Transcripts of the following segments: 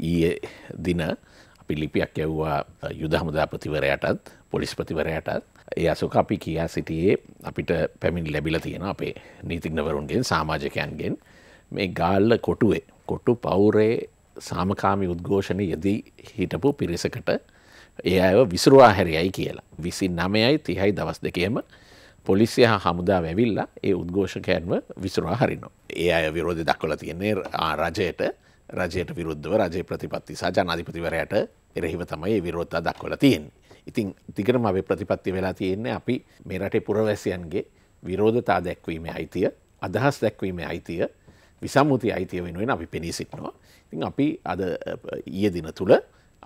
ඊයේ දින අපි ලිපියක් යවුවා යුද හමුදාපතිවරයාටත් පොලිස් ප්‍රතිවරයාටත්. ඒ අසෝක අපි කියා සිටියේ අපිට පැමිණි ලැබිලා තියෙනවා අපේ නීතිඥවරුන්ගෙන් සමාජිකයන්ගෙන් මේ ගාල්ල කොටුවේ කොටු පවුරේ සාමකාමී උද්ඝෝෂණයේදී හිටපු පිරිසකට ඒ අයව විසිරුවා හැරියයි කියලා. 29යි 30යි දවස් දෙකේම පොලිසිය හමුදාව ඇවිල්ලා ඒ උද්ඝෝෂකයන්ව විසිරුවා හරිනවා. ඒ අය විරෝධය දක්වලා තියෙන්නේ රජයට විරුද්ධව රජයේ ප්‍රතිපත්ති සහ ජනාධිපතිවරයාට එරෙහිව තමයි මේ විරෝධය දක්වලා තියෙන්නේ. ඉතින් දිගටම අපි ප්‍රතිපත්ති වෙලා තියෙන්නේ අපි මේ රටේ පුරවැසියන්ගේ විරෝධතා දක්වීමේ අයිතිය, අදහස් දක්වීමේ අයිතිය, විසම්මුතිය අයිතිය වෙනුවෙන් අපි පෙනී සිටිනවා. ඉතින් අපි අද ඊයේ දින තුල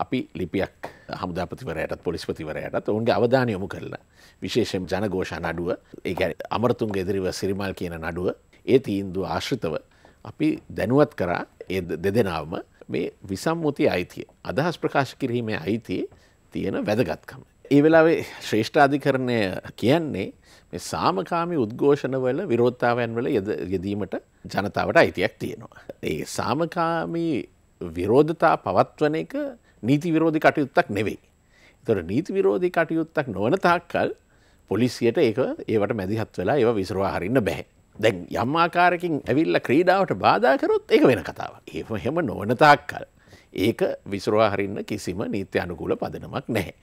අපි ලිපියක් හමුදාපතිවරයාටත් පොලිස්පතිවරයාටත් ඔවුන්ගේ අවධානය යොමු කරලා විශේෂයෙන් ජනඝෝෂා නඩුව ඒ කියන්නේ අමරතුංග එදිරිව සිරිමල් කියන නඩුව ඒ තීන්දුව ආශ්‍රිතව අපි දැනුවත් කරා ඒ දෙදෙනාම මේ විසම්මුති අයිතිය අදහස් ප්‍රකාශ කිරීමේ අයිතිය තියෙන වැදගත්කම. ඒ වෙලාවේ ශ්‍රේෂ්ඨ අධිකරණය කියන්නේ මේ සාමකාමී උද්ඝෝෂණවල විරෝධතාවයන් වල යෙදීමට ජනතාවට අයිතියක් තියෙනවා. ඒ සාමකාමී විරෝධතා පවත්වන එක නීති විරෝධී කටයුත්තක් නෙවෙයි. ඒතර නීති විරෝධී කටයුත්තක් නොවන තාක්කල් පොලිසියට ඒවට මැදිහත් වෙලා ඒව විසිරුවා හරින්න බෑ. දැන් යම් ආකාරයකින් ඇවිල්ලා ක්‍රීඩාවට බාධා කරොත් ඒක වෙන කතාවක්. එහෙම නොවන තාක්කල් ඒක විසිරුවා හරින්න කිසිම නීත්‍ය අනුකූල පදනමක් නැහැ.